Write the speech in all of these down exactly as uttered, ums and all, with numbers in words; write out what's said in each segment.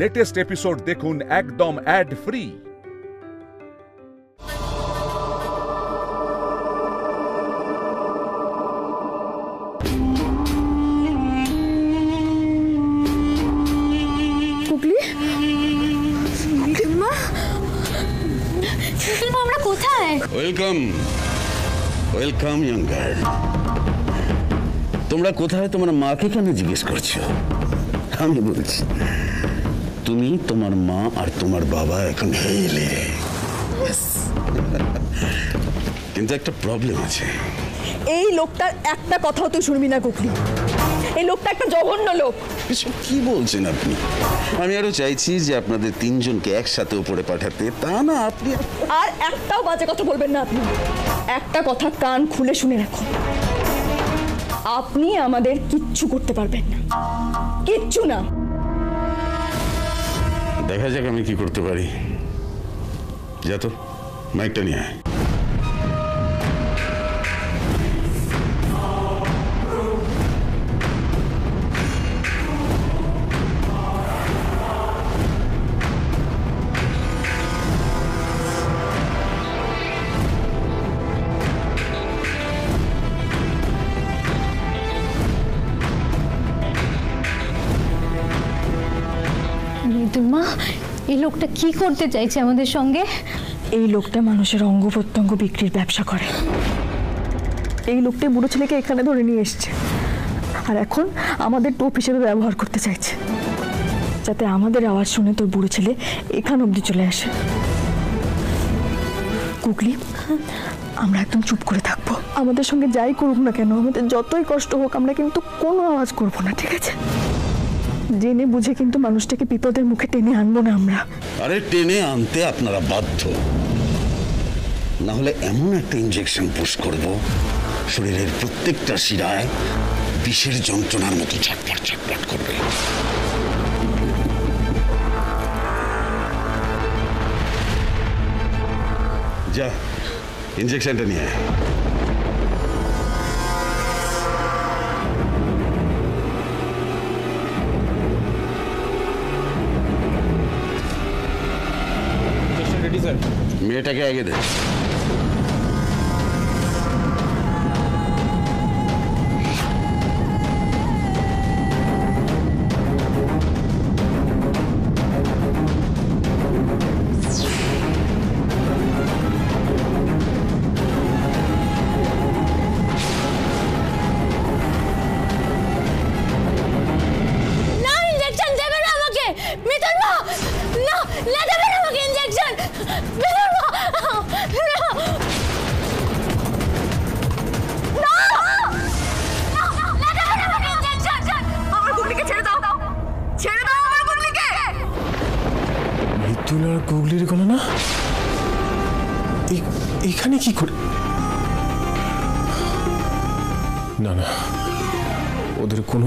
Latest episode দেখুন একদম ad free. Gugli, গুগলিমা, গুগলিমা আমরা কোথায়? Welcome, welcome young girl. তোমরা কোথায়? তোমার মাকে কেন জিজ্ঞেস করছো? আমি বলছি, তুমি, তোমার মা আর তোমার বাবা এখন হেলে। কিন্তু একটা প্রবলেম আছে। এই লোকটার একটা কথাও তুই শুনবি না গুগলি। এই লোকটা একটা জঘন্য লোক। কি বলছেন আপনি? আমি আরো চাইছি যে আপনাদের তিনজনকে একসাথে উপরে পাঠাতে, তা না আপনি আর একটাও বাজে কথা বলবেন না। আপনি একটা কথা কান খুলে শুনে রাখুন, আপনি আমাদের কিচ্ছু করতে পারবেন না, কিচ্ছু না। দেখা যাক আমি কি করতে পারি। যা তো, মাইকটা নিয়ে আয়। মা, এই লোকটা কি করতে চাইছে আমাদের সঙ্গে? এই লোকটা মানুষের অঙ্গ প্রত্যঙ্গ বিক্রির ব্যবসা করে। এই লোকটা বুড়ো ছেলেকে এখানে ধরে নিয়ে এসছে, আর এখন আমাদের টোপ হিসেবে ব্যবহার করতে চাইছে, যাতে আমাদের আওয়াজ শুনে তোর বুড়ো ছেলে এখান অবধি চলে আসে। গুগলি, আমরা একদম চুপ করে থাকবো। আমাদের সঙ্গে যাই করুক না কেন, আমাদের যতই কষ্ট হোক, আমরা কিন্তু কোনো আওয়াজ করবো না, ঠিক আছে? জেনে বুঝে কিন্তু মানুষটাকে বিপদের মুখে টেনে আনবো না আমরা। আরে টেনে আনতে আপনারা বাধ্য, না হলে এমন একটা ইনজেকশন পুশ করব, শরীরের প্রত্যেকটা শিরায় বিষের যন্ত্রণার মতো ছটফট ছটফট করবে। যা, ইনজেকশনটা নিয়ে আয়। মেয়েটাকে আগে দে। গুগলির গণনা এখানে কি করে? না না, ওদের কোনো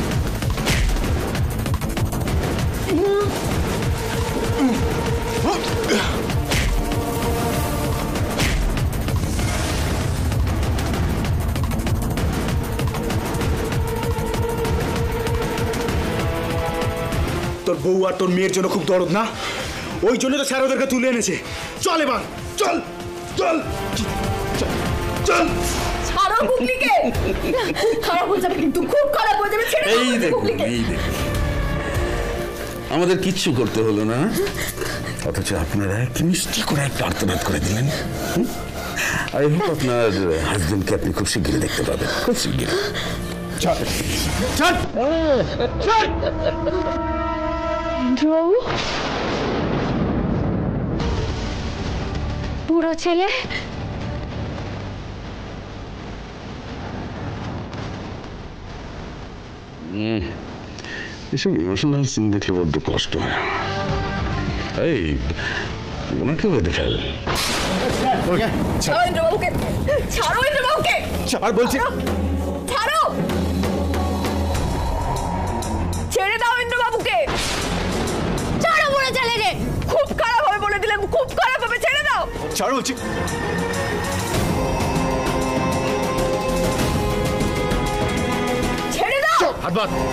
তোর বউ আর তোর মেয়ের জন্য খুব দরদ না? ওই জন্য তো স্যার ওদেরকে তুলে এনেছে। চল এবার, চল চল চল। ছাড়ো গুগলিকে, খারাপ হয়ে যাবে কিন্তু, খুব খারাপ হয়ে যাবে। এই দেখো, এই দেখো, আমাদের কিচ্ছু করতে হলো না, অথচ আপনারা কি মিষ্টি করে একটা আর্তনাদ করে দিলেন। আই হোপ আপনার হাজবেন্ডকে আপনি খুব শীঘ্রই দেখতে পাবেন, খুব শীঘ্রই। চল চল চল। বুড়ো ছেলে, এসব ইমোশনাল সিন দেখলে বড্ড কষ্ট হয়। এই ওনাকে বেঁধে ফেল। ছাড়ো ইন্দ্রবাবুকে, ছাড়ো ইন্দ্রবাবুকে। ছাড় বলছি, ছাড়ো, ছেড়ে দাও ইন্দ্রবাবুকে। ছাড়ো বলে চলে রে, খুব খারাপ হবে বলে দিলাম, খুব খারাপ হবে, ছেড়ে দাও। ছাড়ো বলছি। হাত বাদ। মিতুল,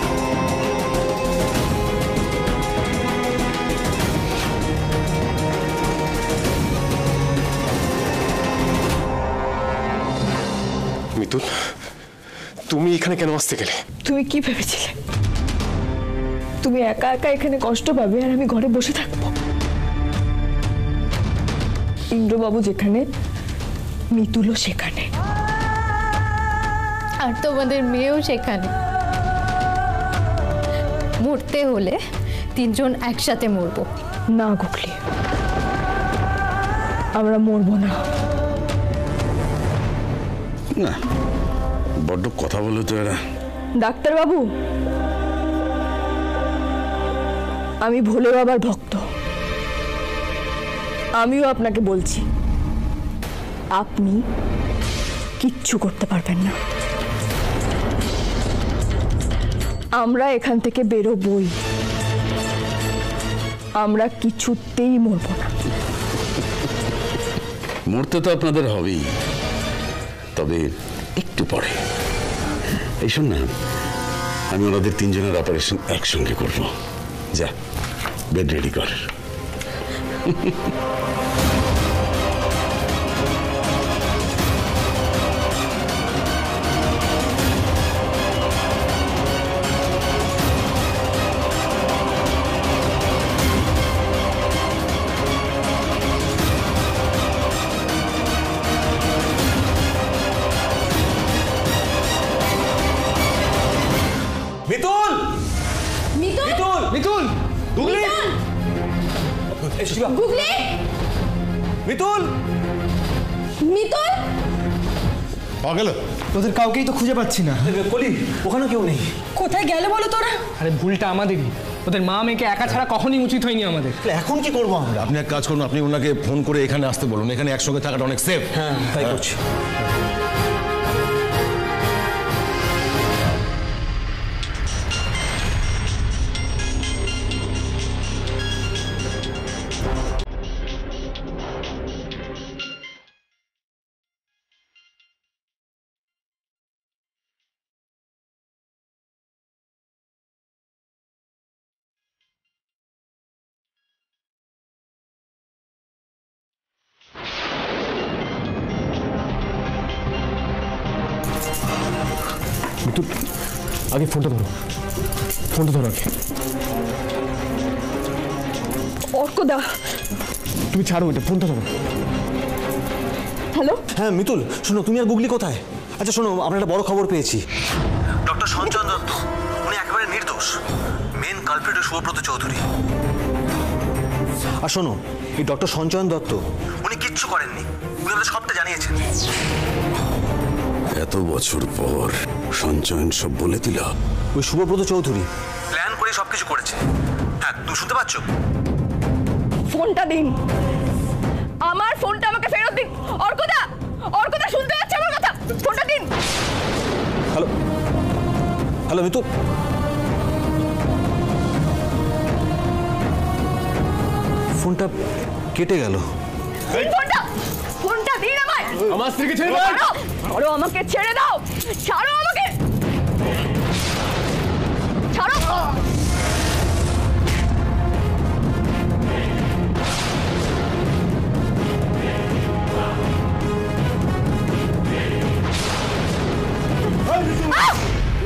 তুমি এখানে কেন আসতে গেলে? তুমি কি ভেবেছিলে তুমি একা একা এখানে কষ্ট পাবে আর আমি ঘরে বসে থাকবো? ইন্দ্রবাবু যেখানে, মিতুলও সেখানে, আর তোমাদের মেয়েও সেখানে। মরতে হলে তিনজন একসাথে মরবো। না গুগলি, আমরা মরবো না। না, বড্ড কথা বলো তো এরা। ডাক্তার বাবু, আমি ভোলে বাবার ভক্ত, আমিও আপনাকে বলছি আপনি কিচ্ছু করতে পারবেন না। আমরা এখান থেকে বেরোবই, আমরা কিছুতেই মরব না। মরতে তো আপনাদের হবেই, তবে একটু পরে। এই শোন না, আমি ওনাদের তিনজনের অপারেশন একসঙ্গে করব। যা বেড রেডি কর। গুগলি, মিতুল, মিতুল পাওয়া গেল? তোদের কাউকেই তো খুঁজে পাচ্ছি না। কলি, ওখানে কেউ নেই। কোথায় গেল বলো তোরা? আরে ভুলটা আমাদেরই, ওদের মা মেয়েকে একা ছাড়া কখনই উচিত হয়নি আমাদের। এখন কি করবো আমরা? আপনি এক কাজ করুন, আপনি ওনাকে ফোন করে এখানে আসতে বলুন, এখানে একসঙ্গে থাকাটা অনেক সেফ। হ্যাঁ তাই করছি। আগে ফোনটা ধরো, ফোনটা ধরো আগে। অর্কদা, তুমি ছাড়ো এটা, ফোনটা ধরো। হ্যালো। হ্যাঁ মিতুল শোনো, তুমি আর গুগলি কোথায়? আচ্ছা শোনো, আমরা একটা বড় খবর পেয়েছি। ডক্টর সঞ্চয়ন দত্ত, উনি একেবারে নির্দোষ। Main culprit Shubhabrata Chowdhury. আর শোনো, এই ডক্টর সঞ্চয়ন দত্ত উনি কিচ্ছু করেননি, উনি আমাদের সবটা জানিয়েছেন। এত বছর পর সঞ্চয়ন সব বলে দিল। ওই শুভব্রত চৌধুরী প্ল্যান করে সবকিছু করেছে। হ্যাঁ তুমি শুনতে পাচ্ছ? ফোনটা দিন, আমার ফোনটা আমাকে ফেরত দিন। অর্কদা, অর্কদা শুনতে পাচ্ছ আমার কথা? ফোনটা দিন। হ্যালো, হ্যালো মিতু, ফোনটা কেটে গেল। ফোনটা, ফোনটা দিন আমায়। আমার স্ত্রীকে ছেড়ে দাও। ছাড়ো আমাকে, ছেড়ে দাও, ছাড়ো আমাকে, ছাড়ো।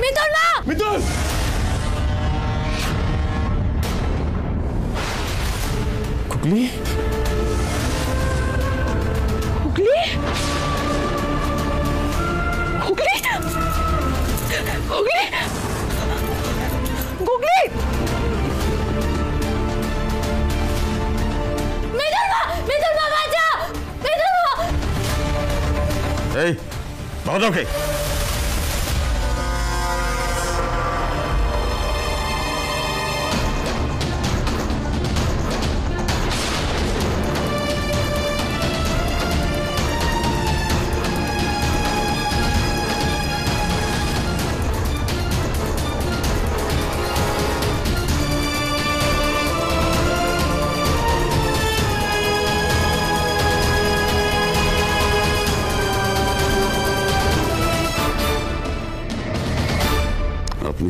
মিতুল না, মিতুল গুগলি, গুগলি গুগলি, গুগলি, মিতুল মা, মিতুল মা বাঁচাও, মিতুল মা। এই বাঁচাও কে?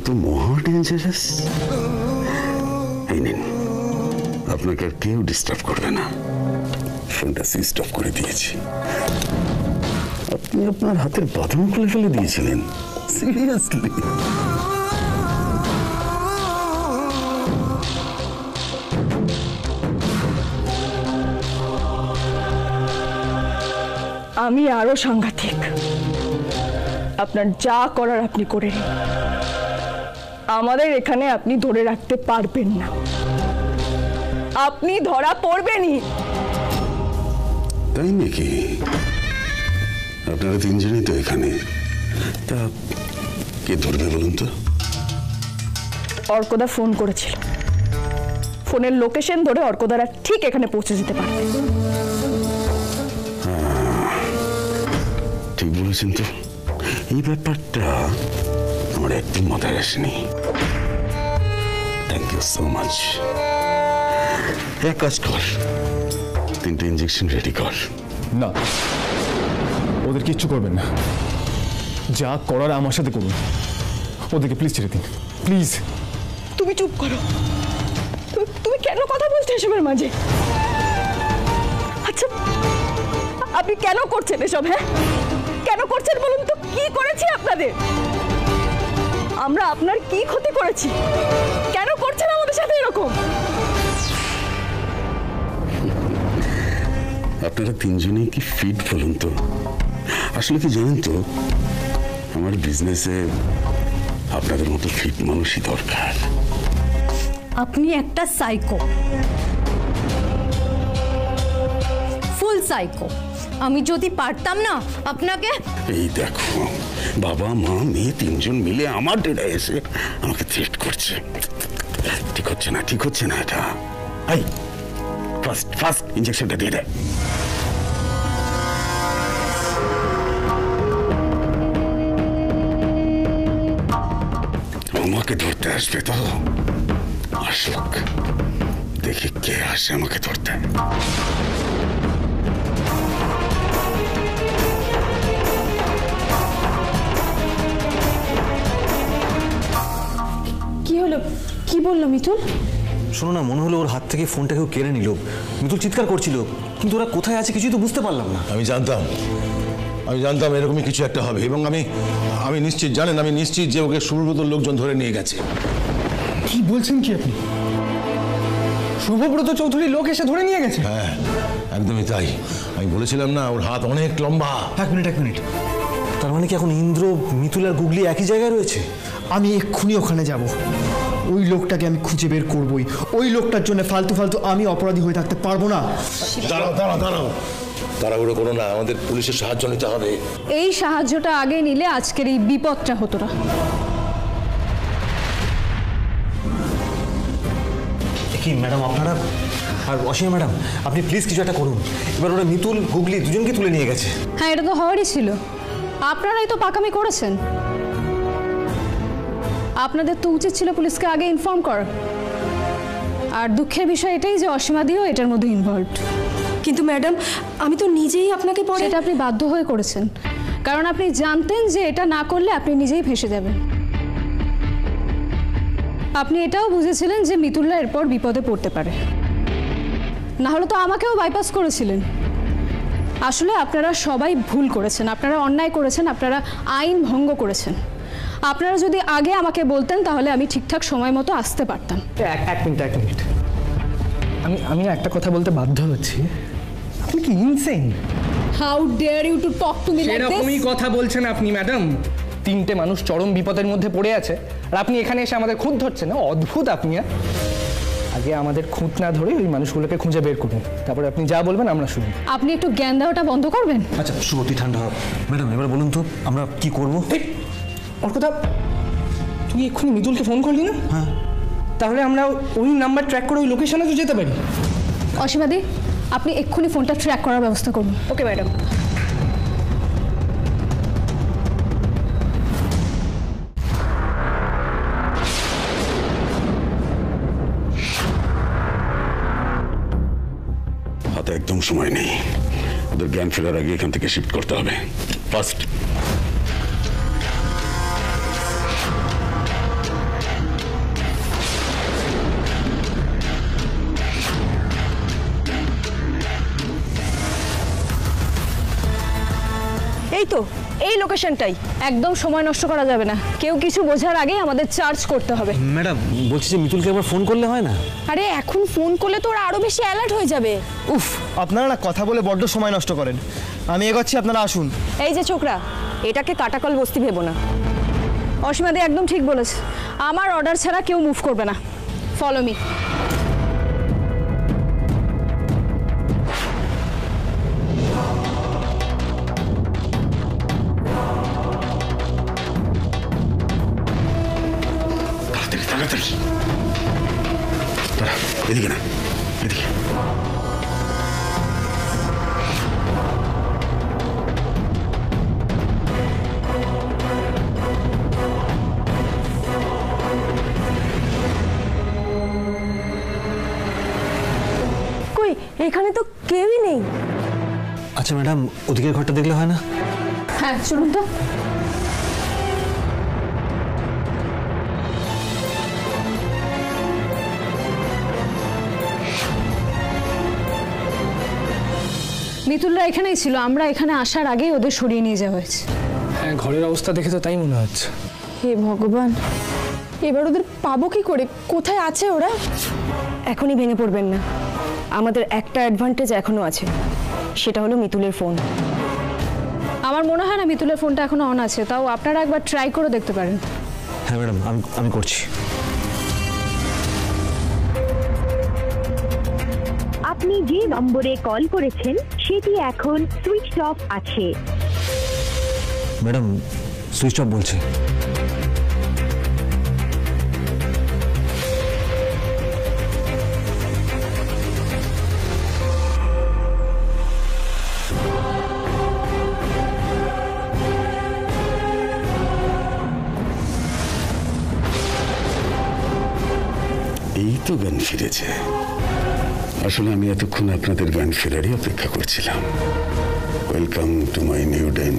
तो more dangerous. इन्हें अपना कर क्यों disturb कर देना? Fantasy stop कर दिए ची. अपने अपना हाथे बाथरूम के लिए दिए चलें. Seriously. আমি আরো সাংঘাতিক আপনার যা করার আপনি করে নিন আমাদের এখানে আপনি ধরে রাখতে পারবেন না আপনি ধরা পড়বেনই তাই নাকি আপনারা তিনজনই তো এখানে তা কে ধরবে বলুন তো অর্কদা ফোন করেছিল ফোনের লোকেশন ধরে অর্কদারা ঠিক এখানে পৌঁছে যেতে পারবে বলেছেন তো এই ব্যাপারটা আমার একদম মাথায় আসেনি থ্যাংক ইউ সো মাচ এক কাজ কর তিনটে ইঞ্জেকশন রেডি কর না ওদের কিচ্ছু করবেন না যা করার আমার সাথে করুন ওদেরকে প্লিজ ছেড়ে দিন প্লিজ তুমি চুপ করো তুমি কেন কথা বলছো এসবের মাঝে আচ্ছা আপনি কেন করছেন এসব হ্যাঁ কেন করছেন বলুন তো কি করেছি আপনাদের আমরা আপনার কি ক্ষতি করেছি কেন করছেন আমাদের সাথে এরকম আপনারা তিনজনই কি ফিট বলুন তো আসলে কি জানেন তো আমার বিজনেসে আপনাদের মতো ফিট মানুষই দরকার আপনি একটা সাইকো ফুল সাইকো আমি যদি পারতাম না আপনাকে এই দেখো বাবা মা মেয়ে তিনজন মিলে আমার ডেরা এসে আমাকে থ্রেট করছে ঠিক হচ্ছে না ঠিক হচ্ছে না এটা আই ফার্স্ট ফার্স্ট ইনজেকশনটা দিয়ে দে আমাকে ধরতে আসবে তো আসুক দেখি কে আসে আমাকে ধরতে কি বললো মিতুল শোনো না মনে হলো ওর হাত থেকে ফোনটা কেউ কেড়ে নিল মিতুল চিৎকার করছিল কিন্তু ওরা কোথায় আছে কিছুই তো বুঝতে পারলাম না আমি জানতাম আমি জানতাম এরকমই কিছু একটা হবে এবং আমি আমি নিশ্চিত জানেন আমি নিশ্চিত যে ওকে সুব্রতর লোকজন ধরে নিয়ে গেছে কি বলছেন কি আপনি সুব্রত চৌধুরী লোক এসে ধরে নিয়ে গেছে হ্যাঁ একদমই তাই আমি বলেছিলাম না ওর হাত অনেক লম্বা এক মিনিট এক মিনিট তার মানে কি এখন ইন্দ্র মিতুল আর গুগলি একই জায়গায় রয়েছে আমি এক্ষুনি ওখানে যাব ওই লোকটাকে আমি খুঁজে বের করবই ওই লোকটার জন্য ফালতু ফালতু আমি অপরাধী হয়ে থাকতে পারবো না দাঁড়াও দাঁড়াও দাঁড়াও তাড়াহুড়ো করো না আমাদের পুলিশের সাহায্য নিতে হবে এই সাহায্যটা আগে নিলে আজকের এই বিপদটা হতো না কি ম্যাডাম আপনারা আর অসীমা ম্যাডাম আপনি প্লিজ কিছু একটা করুন এবার ওরা মিতুল গুগলি দুজনকে তুলে নিয়ে গেছে হ্যাঁ এটা তো হওয়ারই ছিল আপনারাই তো পাকামি করেছেন আপনাদের তো উচিত ছিল পুলিশকে আগে ইনফর্ম কর আর দুঃখের বিষয় এটাই যে অসীমা দিও এটার মধ্যে ইনভলভড কিন্তু ম্যাডাম আমি তো নিজেই আপনাকে পড়ে এটা আপনি বাধ্য হয়ে করেছেন কারণ আপনি জানতেন যে এটা না করলে আপনি নিজেই ফেঁসে যাবেন আপনি এটাও বুঝেছিলেন যে মিতুল্লা এরপর বিপদে পড়তে পারে না হলে তো আমাকেও বাইপাস করেছিলেন আসলে আপনারা সবাই ভুল করেছেন আপনারা অন্যায় করেছেন আপনারা আইন ভঙ্গ করেছেন আপনারা যদি আগে আমাকে বলতেন তাহলে আমি ঠিকঠাক সময় মতো আসতে পারতাম এক মিনিট এক মিনিট আমি আমি একটা কথা বলতে বাধ্য হচ্ছি আপনি কি insane how dare you to talk to me like this এরকমই কথা বলছেন আপনি ম্যাডাম তিনটে মানুষ চরম বিপদের মধ্যে পড়ে আছে আর আপনি এখানে এসে আমাদের খুঁত ধরছেন না অদ্ভুত আপনি আগে আমাদের খুঁত না ধরে ওই মানুষগুলোকে খুঁজে বের করুন তারপরে আপনি যা বলবেন আমরা শুনি আপনি একটু জ্ঞান দেওয়াটা বন্ধ করবেন আচ্ছা সুবতি ঠান্ডা হও ম্যাডাম এবার বলুন তো আমরা কি করব অর্কদা তুই এক্ষুনি মিতুলকে ফোন করলি না হ্যাঁ তাহলে আমরা ওই নাম্বার ট্র্যাক করে ওই লোকেশনে তো যেতে পারি অসীমাদি আপনি এক্ষুনি ফোনটা ট্র্যাক করার ব্যবস্থা করুন ওকে ম্যাডাম হাতে একদম সময় নেই ওদের জ্ঞান ফেরার আগে এখান থেকে শিফট করতে হবে ফার্স্ট এই তো এই লোকেশনটাই, একদম সময় নষ্ট করা যাবে না, কেউ কিছু বোঝার আগে আমাদের চার্জ করতে হবে। ম্যাডাম বলছি যে মিতুলকে একবার ফোন করলে হয় না? আরে এখন ফোন করলে তো ওরা আরো বেশি অ্যালার্ট হয়ে যাবে। উফ, আপনারা না কথা বলে বড্ড সময় নষ্ট করেন, আমি এগোচ্ছি, আপনারা আসুন। এই যে ছোকরা, এটাকে কাটাকল বস্তি ভেবো না। অসীমাদি একদম ঠিক বলেছে, আমার অর্ডার ছাড়া কেউ মুভ করবে না। Follow me. এদিকে না, এদিকে। কই, এখানে তো কেউই নেই। আচ্ছা ম্যাডাম, ওদিকের ঘরটা দেখলে হয় না? হ্যাঁ চলুন তো। মিতুলরা এখানেই ছিল, আমরা এখানে আসার আগে ওদের সরিয়ে নিয়ে যাওয়া হয়েছে। হ্যাঁ, ঘরের অবস্থা দেখে তো তাই মনে হচ্ছে। হে ভগবান, এবার ওদের পাবো কি করে? কোথায় আছে ওরা? এখনই ভেঙে পড়বেন না, আমাদের একটা অ্যাডভান্টেজ এখনো আছে, সেটা হলো মিতুলের ফোন। আমার মনে হয় না মিতুলের ফোনটা এখনো অন আছে, তাও আপনারা একবার ট্রাই করে দেখতে পারেন। হ্যাঁ ম্যাডাম, আমি আমি করছি। আপনি যে নম্বরে কল করেছেন সেটি এখন সুইচ অফ আছে। ম্যাডাম সুইচ অফ বলছে। এই তো জ্ঞান ফিরেছে। আসলে আমি এতক্ষণ আপনাদের গান ফেরারই অপেক্ষা করছিলাম। Welcome to my new den.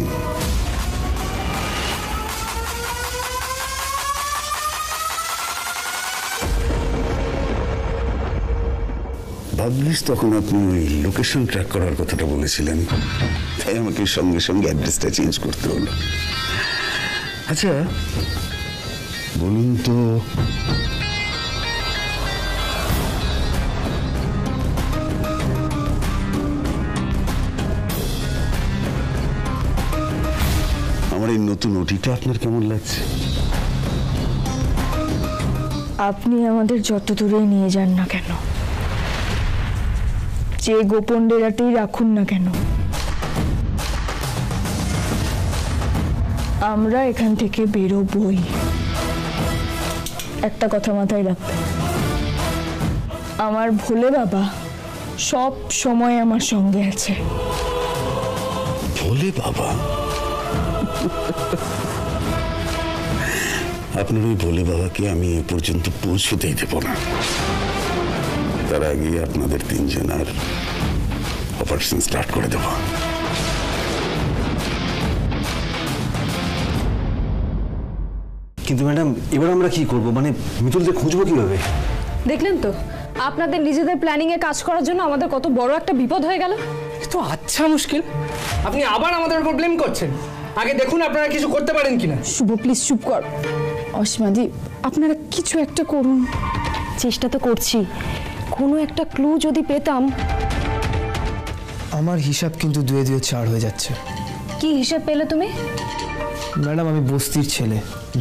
ভাবলিস তখন আপনি ওই লোকেশন ট্র্যাক করার কথাটা বলেছিলেন, তাই আমাকে সঙ্গে সঙ্গে অ্যাড্রেসটা চেঞ্জ করতে হলো। আচ্ছা বলুন তো, এই নতুন ওটিটা আপনার কেমন লাগছে? আপনি আমাদের যত দূরে নিয়ে যান না কেন, যে গোপন ডেরাতেই রাখুন না কেন, আমরা এখান থেকে বেরোবই। একটা কথা মাথায় রাখবেন, আমার ভোলে বাবা সব সময় আমার সঙ্গে আছে। ভোলে বাবা? আপনার ওই ভোলে বাবাকে আমি এ পর্যন্ত পৌঁছতেই দেব না। তার আগে আপনাদের তিনজন আর অপারেশন স্টার্ট করে দেব। কিন্তু ম্যাডাম এবার আমরা কি করব? মানে মিতুলকে খুঁজবো কিভাবে? দেখলেন তো, আপনাদের নিজেদের প্ল্যানিং এ কাজ করার জন্য আমাদের কত বড় একটা বিপদ হয়ে গেল। তো আচ্ছা মুশকিল, আপনি আবার আমাদের উপর ব্লেম করছেন। আগে দেখুন আপনারা কিছু করতে পারেন কিনা। শুভ প্লিজ চুপ কর। অসীমাদি আপনারা কিছু একটা করুন। চেষ্টা তো করছি, কোনো একটা ক্লু যদি পেতাম। আমার হিসাব কিন্তু দুয়ে দুয়ে চার হয়ে যাচ্ছে। কি হিসাব পেলে তুমি? ম্যাডাম আমি বস্তির ছেলে,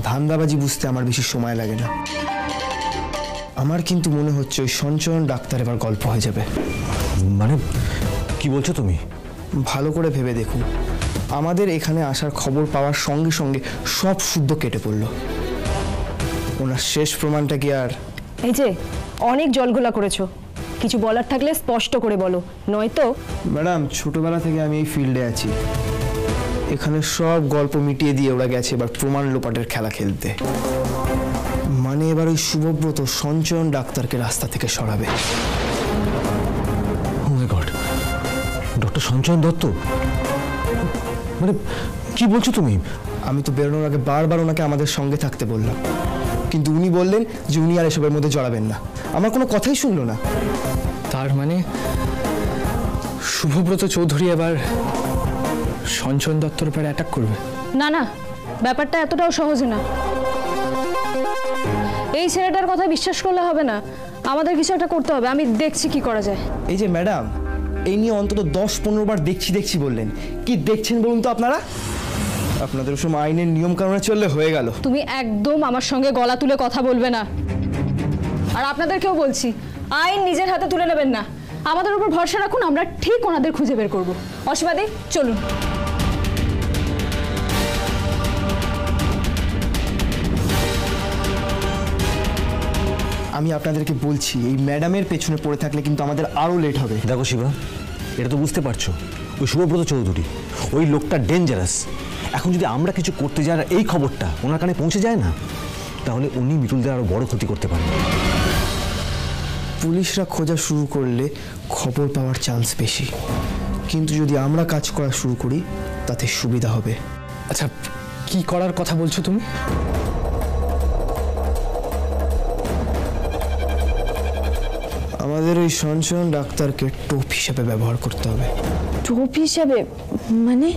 ধান্দাবাজি বুঝতে আমার বেশি সময় লাগে না। আমার কিন্তু মনে হচ্ছে ওই সঞ্চরণ ডাক্তার এবার গল্প হয়ে যাবে। মানে কি বলছো তুমি? ভালো করে ভেবে দেখুন, আমাদের এখানে আসার খবর পাওয়ার সঙ্গে সঙ্গে সব শুদ্ধ কেটে পড়ল। ওনার শেষ প্রমাণটা কি আর? এই যে অনেক জলগোলা করেছো, কিছু বলার থাকলে স্পষ্ট করে বলো, নয়তো। ম্যাডাম ছোটবেলা থেকে আমি এই ফিল্ডে আছি, এখানে সব গল্প মিটিয়ে দিয়ে ওরা গেছে এবার প্রমাণ লোপাটের খেলা খেলতে। মানে এবার ওই শুভব্রত সঞ্চয়ন ডাক্তারকে রাস্তা থেকে সরাবে। Oh my god, doctor Sanchayan Dutta? মানে কি বলছো তুমি? আমি তো বেরোনোর আগে বারবার ওনাকে আমাদের সঙ্গে থাকতে বললাম, কিন্তু উনি বললেন যে উনি আর এসবের মধ্যে জড়াবেন না। আমার কোনো কথাই শুনলো না। তার মানে শুভব্রত চৌধুরী এবার সঞ্চন দত্তর উপর অ্যাটাক করবে? না না, ব্যাপারটা এতটাও সহজ না। এই ছেলেটার কথা বিশ্বাস করলে হবে না, আমাদের কিছু একটা করতে হবে। আমি দেখছি কি করা যায়। এই যে ম্যাডাম, এই নিয়ে অন্তত দশ পনেরো বার দেখছি দেখছি বললেন, কি দেখছেন বলুন তো আপনারা? আপনাদের সব আইনের নিয়ম কানুনে চললে হয়ে গেল। তুমি একদম আমার সঙ্গে গলা তুলে কথা বলবে না, আর আপনাদেরকেও বলছি আইন নিজের হাতে তুলে নেবেন না। আমাদের উপর ভরসা রাখুন, আমরা ঠিক ওনাদের খুঁজে বের করবো। অসীমাদি, চলুন। আমি আপনাদেরকে বলছি, এই ম্যাডামের পেছনে পড়ে থাকলে কিন্তু আমাদের আরও লেট হবে। দেখো শিবা, এটা তো বুঝতে পারছো, ওই শুভব্রত চৌধুরী ওই লোকটা ডেঞ্জারাস। এখন যদি আমরা কিছু করতে যাই, এই খবরটা ওনার কানে পৌঁছে যায় না, তাহলে উনি মিটুলদের আরও বড় ক্ষতি করতে পারেন। পুলিশরা খোঁজা শুরু করলে খবর পাওয়ার চান্স বেশি, কিন্তু যদি আমরা কাজ করা শুরু করি তাতে সুবিধা হবে। আচ্ছা, কি করার কথা বলছো তুমি? আমাদের ওই সঞ্চয়ন ডাক্তারকে টোপ হিসাবে ব্যবহার করতে হবে। টোপ হিসাবে মানে?